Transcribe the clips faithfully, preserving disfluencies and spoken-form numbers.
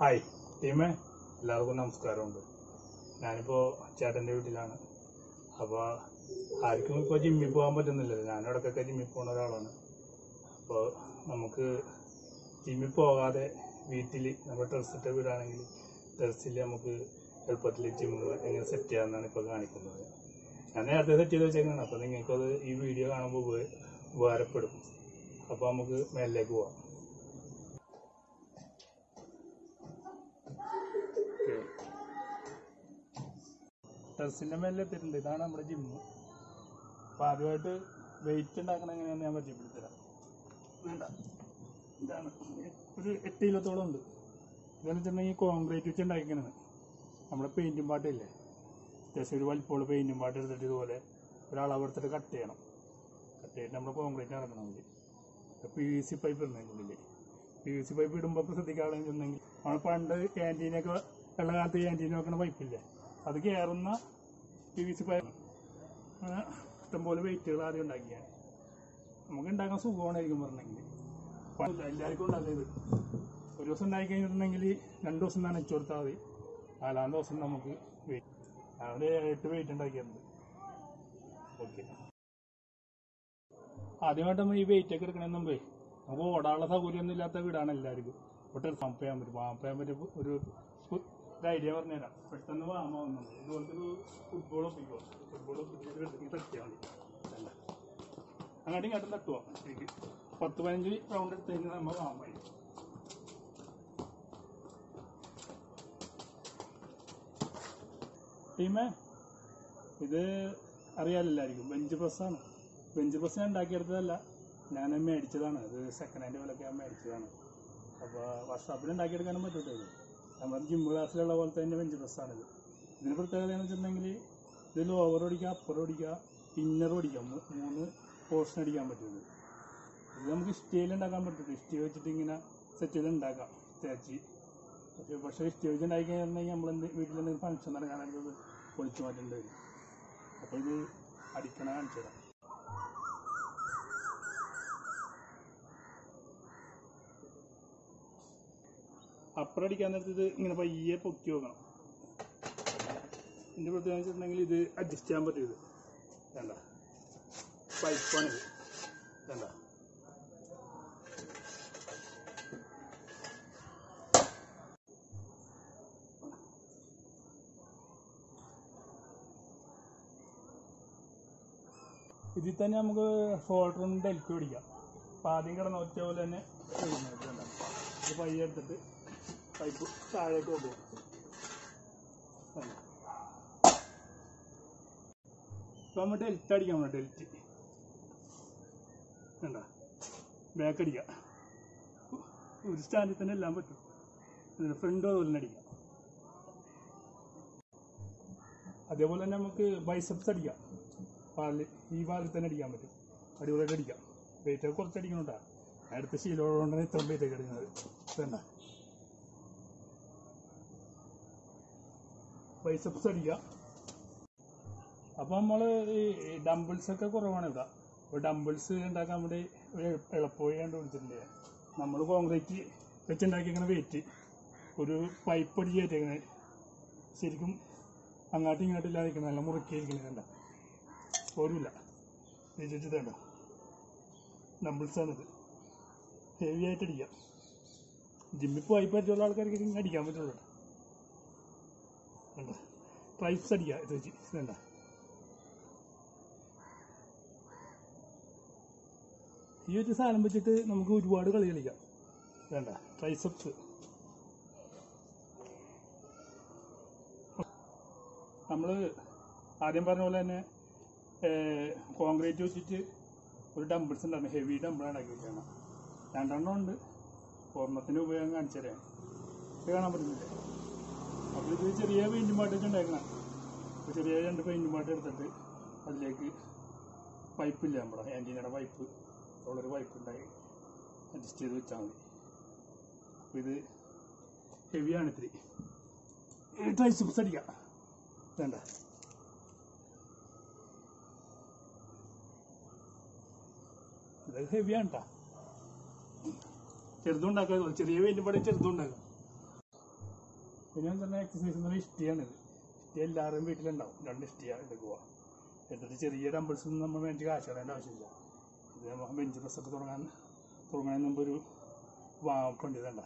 Hi ടീമേ, എല്ലാവർക്കും നമസ്കാരമുണ്ട്. ഞാനിപ്പോൾ ചേട്ടൻ്റെ വീട്ടിലാണ്. അപ്പോൾ ആർക്കും ഇപ്പോൾ ജിമ്മിൽ പോകാൻ പറ്റുന്നില്ലല്ലോ. ഞാനിടക്കൊക്കെ ജിമ്മിൽ പോകുന്ന ഒരാളാണ്. അപ്പോൾ നമുക്ക് ജിമ്മിൽ പോകാതെ വീട്ടിൽ നമ്മുടെ ടെറസിൻ്റെ വീടാണെങ്കിൽ ടെറസിൽ നമുക്ക് എളുപ്പത്തിൽ ജിമ്മ് എങ്ങനെ സെറ്റ് ചെയ്യാമെന്നാണ് ഇപ്പോൾ കാണിക്കുന്നത്. ഞാൻ നേരത്തെ സെറ്റ് ചെയ്ത് വെച്ചേക്കാണ്. അപ്പോൾ നിങ്ങൾക്കത് ഈ വീഡിയോ കാണുമ്പോൾ ഉപകാരപ്പെടും. അപ്പോൾ നമുക്ക് മേലിലേക്ക് പോവാം. ടെറസിൻ്റെ മേലെ എത്തിയിട്ടുണ്ട്. ഇതാണ് നമ്മുടെ ജിമ്മ്. അപ്പോൾ ആദ്യമായിട്ട് വെയിറ്റ് ഉണ്ടാക്കണം എങ്ങനെയാണെന്ന് ഞാൻ പരിചയപ്പെടുത്തരാം. വേണ്ട, ഇതാണ് ഒരു എട്ട് കിലോത്തോളം ഉണ്ട്. ഇതെന്ന് വെച്ചിട്ടുണ്ടെങ്കിൽ കോൺക്രീറ്റ് വെച്ച് ഉണ്ടാക്കിക്കണത്. നമ്മുടെ പെയിൻറ്റും പാട്ടില്ലേ, അത്യാവശ്യം ഒരു വലിപ്പമുള്ള പെയിൻറ്റും പാട്ട് എടുത്തിട്ട് ഇതുപോലെ ഒരളവെടുത്തിട്ട് കട്ട് ചെയ്യണം. കട്ട് ചെയ്തിട്ട് നമ്മൾ കോൺക്രീറ്റ് ഇറക്കണമെങ്കിൽ പി വി സി പൈപ്പ് ഇടുന്നതിൻ്റെ ഉള്ളിൽ പി വി സി പൈപ്പ് ഇടുമ്പോൾ ശ്രദ്ധിക്കാണെന്നുണ്ടെങ്കിൽ നമ്മൾ പണ്ട് ക്യാൻറ്റീനൊക്കെ ഉള്ള കാലത്ത് ക്യാൻറ്റീൻ വെക്കണ പൈപ്പില്ലേ, അത് കയറുന്ന പി വി സി പൈപ്പ്. അങ്ങനെ ഇഷ്ടംപോലെ വെയിറ്റുകൾ ആദ്യം ഉണ്ടാക്കിയാണ്. നമുക്ക് ഉണ്ടാക്കാൻ സുഖമാണായിരിക്കും പറഞ്ഞെങ്കിൽ. എല്ലാവർക്കും ഉണ്ടാക്കിയത് ഒരു ദിവസം ഉണ്ടാക്കി കഴിഞ്ഞിട്ടുണ്ടെങ്കിൽ രണ്ട് ദിവസം തന്നെ വെച്ച് കൊടുത്താൽ മതി. നാലാം ദിവസം നമുക്ക് വെയിറ്റ്, അവിടെ എട്ട് വെയിറ്റ് ഉണ്ടാക്കിയിട്ടുണ്ട്. ഓക്കെ, ആദ്യമായിട്ട് നമ്മൾ ഈ വെയിറ്റൊക്കെ എടുക്കണമെന്ന് മുമ്പേ നമുക്ക് ഓടാനുള്ള സൗകര്യമൊന്നും ഇല്ലാത്ത വീടാണ് എല്ലാവർക്കും. ഒട്ടേ പമ്പ് ചെയ്യാൻ പറ്റും. പമ്പ് ചെയ്യാൻ പറ്റും ഒരു ഒരു ഐഡിയ പറഞ്ഞുതരാം. പെട്ടെന്ന് വാമ വന്നത് ഇതുപോലത്തെ ഒരു ഫുട്ബോൾ ഒപ്പിക്കുക. ഫുട്ബോൾ ഒപ്പിച്ചിട്ട് തട്ടിയാൽ മതി. അല്ല അങ്ങോട്ടും ഇങ്ങോട്ടും തട്ടുക. ശരിക്കും പത്ത് പതിനഞ്ച് റൗണ്ട് എടുത്ത് കഴിഞ്ഞാൽ നമ്മൾ വാമ കഴിക്കും. ടീമേ, ഇത് അറിയാലെല്ലായിരിക്കും. ബെഞ്ച് പ്രസ്സാണ്. ബെഞ്ച് പ്രസ് ഞാൻ ഉണ്ടാക്കിയെടുത്തതല്ല, ഞാൻ മേടിച്ചതാണ്. അത് സെക്കൻഡ് ഹാൻഡ് പോലൊക്കെ ഞാൻ മേടിച്ചതാണ്. അപ്പോൾ വാട്സാപ്പിൽ ഉണ്ടാക്കിയെടുക്കാനും പറ്റത്തില്ല. നമ്മുടെ ജിമ്മ് ക്ലാസ്സിലുള്ള പോലെ തന്നെ ബെഞ്ച് പ്രസ്സാണിത്. ഇതിന് പ്രത്യേകത എന്ന് വെച്ചിട്ടുണ്ടെങ്കിൽ ഇത് ലോവർ ഓടിക്കുക, അപ്പർ ഓടിക്കുക, ഇന്നർ ഓടിക്കാം. മൂന്ന് പോർഷൻ അടിക്കാൻ പറ്റുന്നത്. ഇത് നമുക്ക് സ്റ്റീൽ ഉണ്ടാക്കാൻ പറ്റും. സ്റ്റീൽ വെച്ചിട്ട് ഇങ്ങനെ സെറ്റ് ചെയ്ത് ഉണ്ടാക്കാം തേച്ചി. പക്ഷേ പക്ഷേ സ്റ്റീൽ വെച്ച് ഉണ്ടാക്കി കഴിഞ്ഞിട്ടുണ്ടെങ്കിൽ നമ്മളെന്ത് വീട്ടിലെന്തെങ്കിലും ഫംഗ്ഷൻ നടക്കാനായിട്ട് പൊളിച്ചു മാറ്റേണ്ടി വരും. അപ്പോൾ ഇത് അടിക്കണ കാണിച്ചു തരാം. അപ്പറടിക്കാൻ നേരത്ത് ഇത് ഇങ്ങനെ പയ്യെ പൊക്കി വെക്കണം. ഇതിൻ്റെ പ്രത്യേകത വെച്ചിട്ടുണ്ടെങ്കിൽ ഇത് അഡ്ജസ്റ്റ് ചെയ്യാൻ പറ്റും. ഇത് വേണ്ട പൈപ്പാണിത്. വേണ്ട ഇതിൽ തന്നെ നമുക്ക് ഷോൾഡറിന് ഡെൽക്ക് പിടിക്കാം. അപ്പം ആദ്യം കിടന്ന ഒറ്റ പോലെ തന്നെ ഇത് പയ്യെ എടുത്തിട്ട് പൈപ്പ് താഴേക്ക് പോകും. ഇപ്പം നമ്മൾ ഡെൽറ്റ് അടിക്കാം. നമ്മൾ ഡെൽറ്റ് വേണ്ട ബാക്ക് അടിക്കാം. ഒരു സ്റ്റാൻഡിൽ തന്നെ എല്ലാം പറ്റും. ഫ്രണ്ട് അതുപോലെ അടിക്കാം. അതേപോലെ തന്നെ നമുക്ക് ബൈസെപ്സ് അടിക്കാം. പാലിൽ ഈ പാലിൽ തന്നെ അടിക്കാൻ പറ്റും. അടിപൊളിയൊക്കെ അടിക്കാം. വെയിറ്റൊക്കെ കുറച്ച് അടിക്കണോട്ടാ. അടുത്ത ശീലമുള്ളത് കൊണ്ടാണ് ഇത്രയും വെയിറ്റൊക്കെ അടിക്കുന്നത്. വേണ്ട ബൈസെപ്സ് അടിക്കാം. അപ്പോൾ നമ്മൾ ഈ ഡംബിൾസൊക്കെ കുറവാണ് ഇവിടെ. അപ്പോൾ ഡംബിൾസ് ഉണ്ടാക്കാൻ വേണ്ടി ഒരു എളുപ്പമായി കണ്ടുപിടിച്ചിട്ടുണ്ട്. നമ്മൾ കോൺക്രീറ്റ് വെച്ചുണ്ടാക്കിയേക്കുന്ന വെയിറ്റ് ഒരു പൈപ്പ് അടിക്കാറ്റേക്കണേ. ശരിക്കും അങ്ങോട്ടും ഇങ്ങോട്ടും ഇല്ലാതിരിക്കണം. നല്ല മുറുക്കിയിരിക്കണേ. വേണ്ട പോരുമില്ല. വിചിച്ചിട്ടേണ്ട ഡംബിൾസാണിത്. ഹെവി ആയിട്ട് അടിക്കാം. ജിമ്മിൽ പൈപ്പ് അടിച്ചുള്ള ആൾക്കാർക്ക് ഇങ്ങനെ അടിക്കാൻ പറ്റുള്ളൂ. വേണ്ട ട്രൈസ് അടിക്കാം. ഇത് വെച്ച് വേണ്ട ഈ ഒരു സാധനം വെച്ചിട്ട് നമുക്ക് ഒരുപാട് കളി കളിക്കാം. വേണ്ട ട്രൈസെപ്സ്. നമ്മൾ ആദ്യം പറഞ്ഞ പോലെ തന്നെ കോൺക്രീറ്റ് വെച്ചിട്ട് ഒരു ഡംബിൾസ് ഉണ്ടായിരുന്നു. ഹെവി ഡംബിൾ ഉണ്ടാക്കിയിട്ടാണ്. രണ്ടെണ്ണം ഉണ്ട്. ഓർമ്മത്തിൻ്റെ ഉപയോഗം കാണിച്ചു തരാം. ഇത് കാണാൻ പറ്റുന്നില്ലേ? അപ്പോൾ ഇത് ചെറിയ പെയിൻറ്റും പാട്ട് വെച്ച് ഉണ്ടാക്കണം. അപ്പോൾ ചെറിയ രണ്ട് പെയിൻറ്റും പാട്ട് എടുത്തിട്ട് അതിലേക്ക് പൈപ്പില്ല, നമ്മുടെ ആൻറ്റീനയുടെ പൈപ്പ്, ഉള്ളൊരു പൈപ്പ് ഉണ്ടായി അഡ്ജസ്റ്റ് ചെയ്ത് വെച്ചാൽ മതി. അപ്പോൾ ഇത് ഹെവിയാണ് ഇത്തിരി. ട്രൈസെപ്സ് അടിക്കാം. വേണ്ട ഇതൊക്കെ ഹെവിയാണ് കേട്ടോ. ചെറുതുണ്ടാക്കുക. ചെറിയ പെയിൻറ്റും പാട്ട് ചെറുതുണ്ടാക്കാം. കുഞ്ഞൻ തന്നെ എക്സസൈസ് എന്ന് പറഞ്ഞാൽ ഇഷ്ടിയാണിത്. ഇഷ്ടിയല്ല ആരും വീട്ടിലുണ്ടാവും, രണ്ട് ഇഷ്ടിയാണ് എടുക്കുക. എടുത്തിട്ട് ചെറിയ ഡംബിൾസ് ഒന്നും നമ്മൾ വേണ്ടി കാശ് കളയേണ്ട ആവശ്യമില്ല. ഇത് നമ്മൾ ബെഞ്ച് പ്രസ്സൊക്കെ തുടങ്ങാൻ തുടങ്ങാൻ മുമ്പൊരു കൊണ്ടിതണ്ട.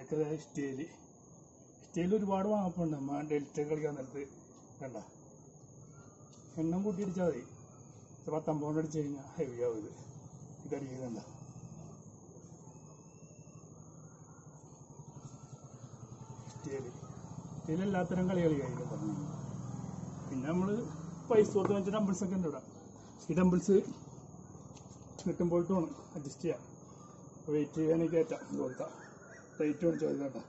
അതൊക്കെ ഇഷ്ടിയിൽ ഇഷ്ടിയിൽ ഒരുപാട് വാങ്ങപ്പുണ്ട്. നമ്മൾ ഡെൽറ്റ കളിക്കാൻ നേരത്ത് വേണ്ട എണ്ണം കൂട്ടി അടിച്ചാൽ മതി. പത്തമ്പത് അടിച്ചു കഴിഞ്ഞാൽ ഹെവി ആവും. ഇത് ഇതടിക്കുന്നുണ്ട. ഇതിലെല്ലാത്തരം കളി കളിയായിരുന്നു പറഞ്ഞു. പിന്നെ നമ്മൾ പൈസ കൊടുത്ത് വെച്ച ഡംബിൾസൊക്കെ ഉണ്ട് ഇവിടെ. ഈ ഡംബിൾസ് കിട്ടുമ്പോൾ ടോണ് അഡ്ജസ്റ്റ് ചെയ്യാം. വെയിറ്റ് ചെയ്യാനൊക്കെ കയറ്റാം. കൊടുത്താൽ റേറ്റ് മേടിച്ചാൽ മതി. കേട്ടോ,